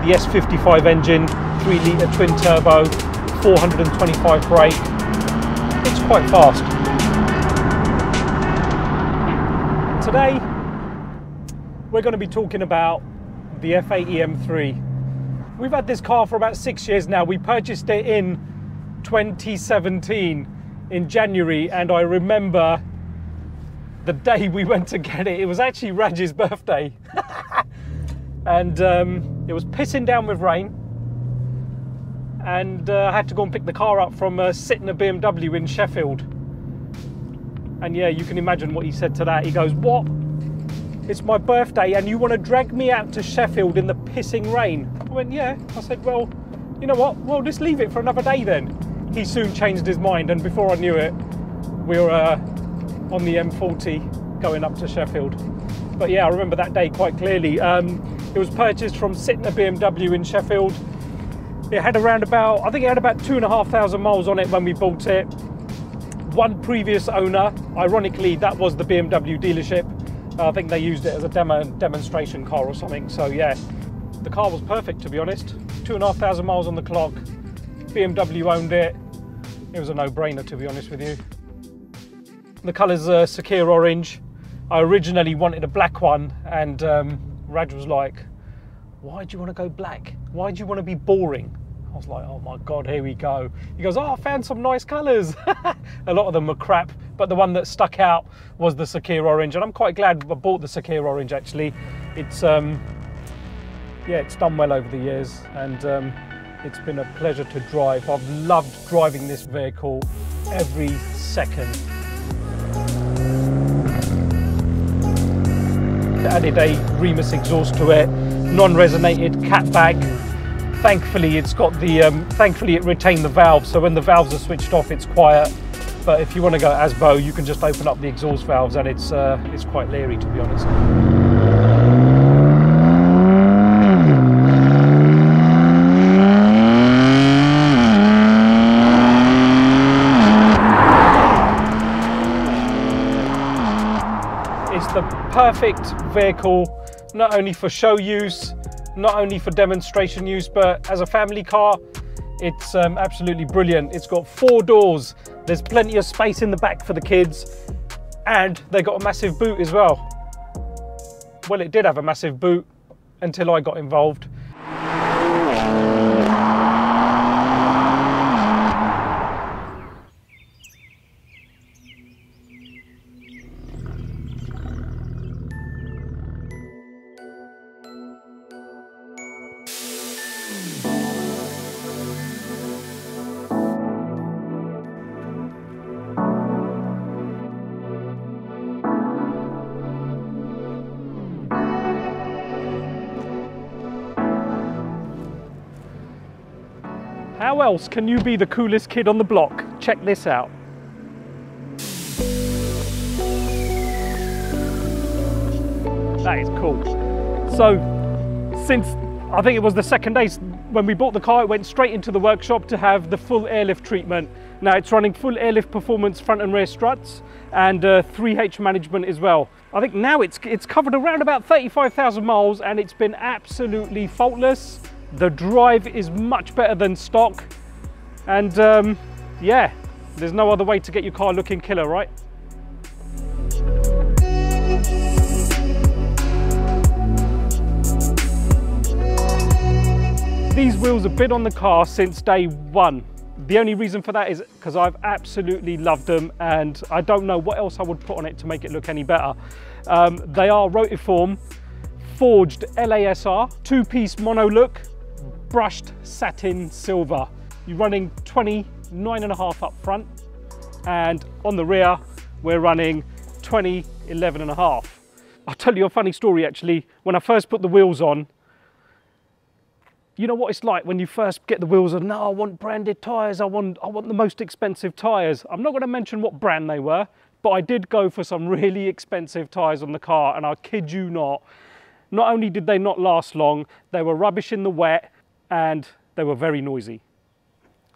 the S55 engine, 3-litre twin turbo, 425 brake. It's quite fast. Today, we're going to be talking about the F80 M3. We've had this car for about 6 years now. We purchased it in 2017 in January, and I remember the day we went to get it. It was actually Raj's birthday. And it was pissing down with rain, and I had to go and pick the car up from Sittner BMW in Sheffield. And yeah, you can imagine what he said to that. He goes, "What? It's my birthday and you want to drag me out to Sheffield in the pissing rain?" I went, "Yeah." I said, "Well, you know what, we'll just leave it for another day then." He soon changed his mind, and before I knew it, we were on the M40 going up to Sheffield. But yeah, I remember that day quite clearly. It was purchased from Sittner BMW in Sheffield. It had around about, I think it had about 2,500 miles on it when we bought it. One previous owner, ironically, that was the BMW dealership. I think they used it as a demonstration car or something. So yeah, the car was perfect, to be honest. 2,500 miles on the clock. BMW owned it. It was a no-brainer, to be honest with you. The colour's Sakhir Orange. I originally wanted a black one, and Raj was like, "Why do you want to go black? Why do you want to be boring?" I was like, "Oh my God, here we go." He goes, "Oh, I found some nice colours." A lot of them were crap, but the one that stuck out was the Sakhir Orange, and I'm quite glad I bought the Sakhir Orange, actually. It's, yeah, it's done well over the years, and it's been a pleasure to drive. I've loved driving this vehicle every second. Added a Remus exhaust to it, non-resonated catback. Thankfully, it's got the thankfully it retained the valve, so when the valves are switched off, it's quiet. But if you want to go ASBO, you can just open up the exhaust valves, and it's quite leery, to be honest. It's the perfect vehicle, not only for show use, not only for demonstration use, but as a family car. It's absolutely brilliant. It's got 4 doors. There's plenty of space in the back for the kids, and they got a massive boot as well. Well, it did have a massive boot until I got involved. How else can you be the coolest kid on the block? Check this out. That is cool. So, since I think it was the second day when we bought the car, it went straight into the workshop to have the full airlift treatment. Now it's running full Air Lift Performance front and rear struts, and 3H management as well. I think now it's covered around about 35,000 miles, and it's been absolutely faultless. The drive is much better than stock, and yeah, there's no other way to get your car looking killer, right? These wheels have been on the car since day one. The only reason for that is because I've absolutely loved them, and I don't know what else I would put on it to make it look any better. They are Rotiform forged LAS-R, two-piece mono look, brushed satin silver. You're running 29.5 up front, and on the rear we're running 11.5. I'll tell you a funny story, actually. When I first put the wheels on, you know what it's like when you first get the wheels on. No, I want branded tyres, I want the most expensive tyres. I'm not going to mention what brand they were, but I did go for some really expensive tyres on the car, and I kid you not only did they not last long, they were rubbish in the wet, and they were very noisy.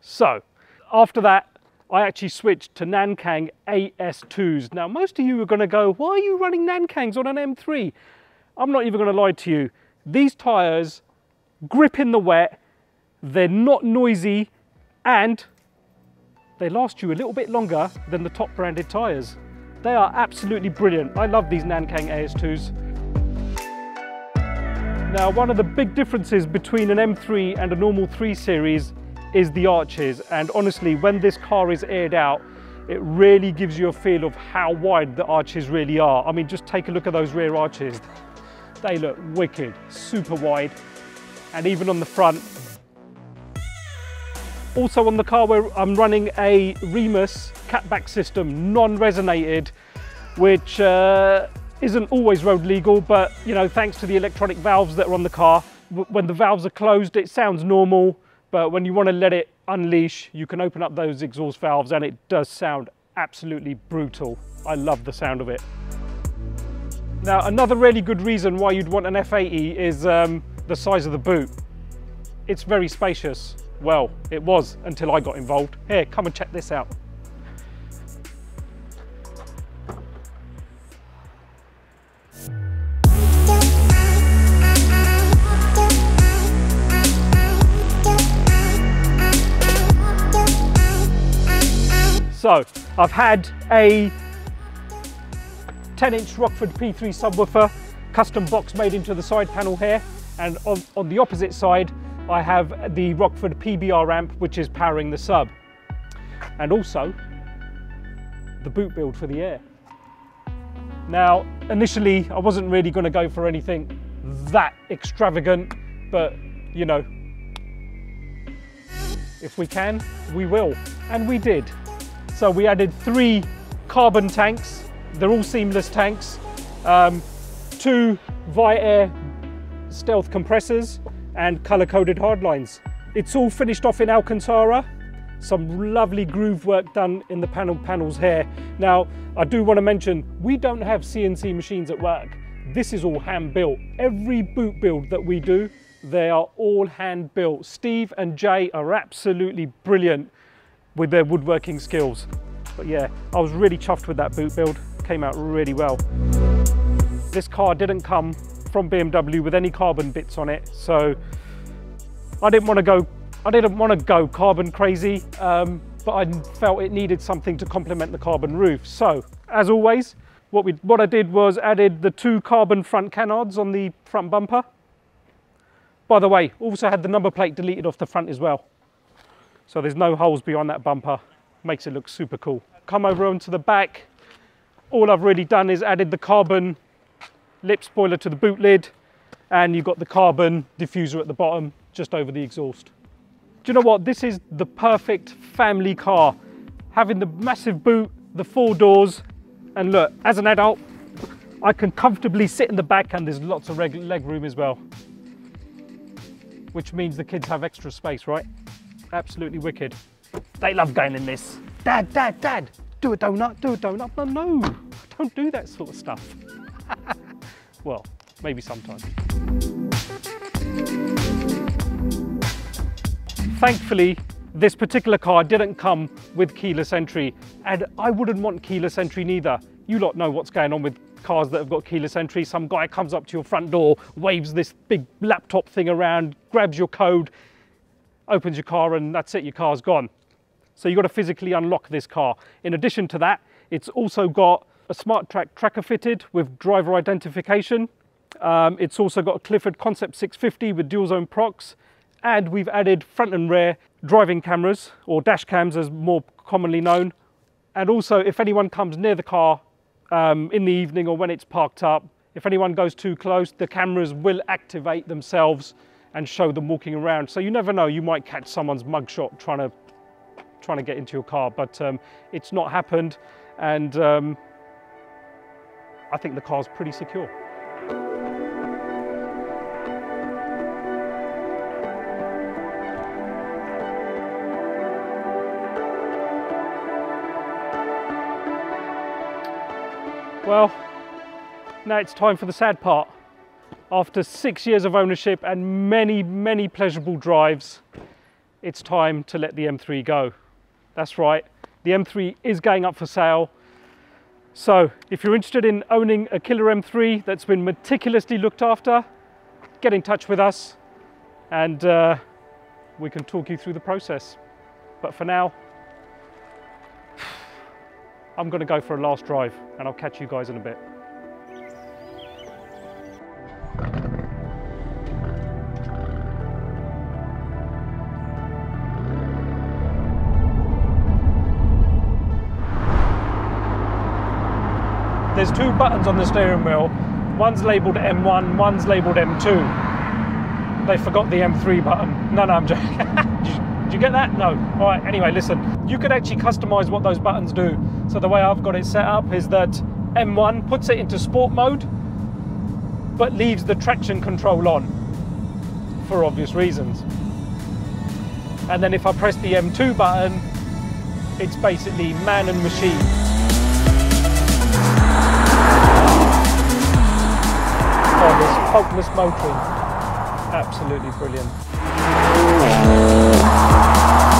So after that, I actually switched to Nankang AS2s. Now, most of you are going to go, "Why are you running Nankangs on an M3?" I'm not even going to lie to you. These tyres grip in the wet, they're not noisy, and they last you a little bit longer than the top branded tyres. They are absolutely brilliant. I love these Nankang AS2s. Now, one of the big differences between an M3 and a normal 3 Series is the arches, and honestly, when this car is aired out, it really gives you a feel of how wide the arches really are. I mean, just take a look at those rear arches. They look wicked, super wide, and even on the front. Also on the car, I'm running a Remus catback system, non-resonated, which isn't always road legal, but you know, thanks to the electronic valves that are on the car, when the valves are closed, it sounds normal, but when you want to let it unleash, you can open up those exhaust valves, and it does sound absolutely brutal. I love the sound of it. Now, another really good reason why you'd want an F80 is the size of the boot. It's very spacious. Well, it was until I got involved. Here, come and check this out. So, I've had a 10-inch Rockford P3 subwoofer, custom box made into the side panel here, and on the opposite side I have the Rockford PBR amp, which is powering the sub, and also the boot build for the Air. Now, initially I wasn't really going to go for anything that extravagant, but you know, if we can, we will, and we did. So we added 3 carbon tanks. They're all seamless tanks, 2 ViAir stealth compressors, and colour-coded hardlines. It's all finished off in Alcantara. Some lovely groove work done in the panels here. Now, I do want to mention, we don't have CNC machines at work. This is all hand-built. Every boot build that we do, they are all hand-built. Steve and Jay are absolutely brilliant with their woodworking skills. But yeah, I was really chuffed with that boot build. Came out really well. This car didn't come from BMW with any carbon bits on it, so I didn't want to go carbon crazy, but I felt it needed something to complement the carbon roof. So as always, what I did was added the 2 carbon front canards on the front bumper. By the way, also had the number plate deleted off the front as well, so there's no holes beyond that bumper. Makes it look super cool. Come over onto the back. All I've really done is added the carbon lip spoiler to the boot lid, and you've got the carbon diffuser at the bottom just over the exhaust. Do you know what? This is the perfect family car, having the massive boot, the 4 doors, and look, as an adult I can comfortably sit in the back, and there's lots of leg room as well, which means the kids have extra space, right? Absolutely wicked. They love going in this. Dad, dad, dad, do a donut, do a donut. No, no, don't do that sort of stuff. Well, maybe sometimes. Thankfully, this particular car didn't come with keyless entry, and I wouldn't want keyless entry neither. You lot know what's going on with cars that have got keyless entry. Some guy comes up to your front door, waves this big laptop thing around, grabs your code, opens your car, and that's it, your car's gone. So you've got to physically unlock this car. In addition to that, it's also got a SmartTrack tracker fitted with driver identification. It's also got a Clifford Concept 650 with dual zone procs, and we've added front and rear driving cameras, or dash cams as more commonly known. And also, if anyone comes near the car in the evening or when it's parked up, if anyone goes too close, the cameras will activate themselves and show them walking around. So you never know, you might catch someone's mugshot trying to get into your car, but it's not happened, and I think the car's pretty secure. Well, now it's time for the sad part. After 6 years of ownership and many, many pleasurable drives, it's time to let the M3 go. That's right, the M3 is going up for sale. So if you're interested in owning a killer M3 that's been meticulously looked after, get in touch with us. and we can talk you through the process. But for now, I'm going to go for a last drive and I'll catch you guys in a bit. There's two buttons on the steering wheel. One's labelled M1, one's labelled M2. They forgot the M3 button. No, I'm joking. Did you get that? No. All right, anyway, listen. You could actually customise what those buttons do. So the way I've got it set up is that M1 puts it into sport mode, but leaves the traction control on, for obvious reasons. And then if I press the M2 button, it's basically man and machine. Oh, this faultless motoring, absolutely brilliant.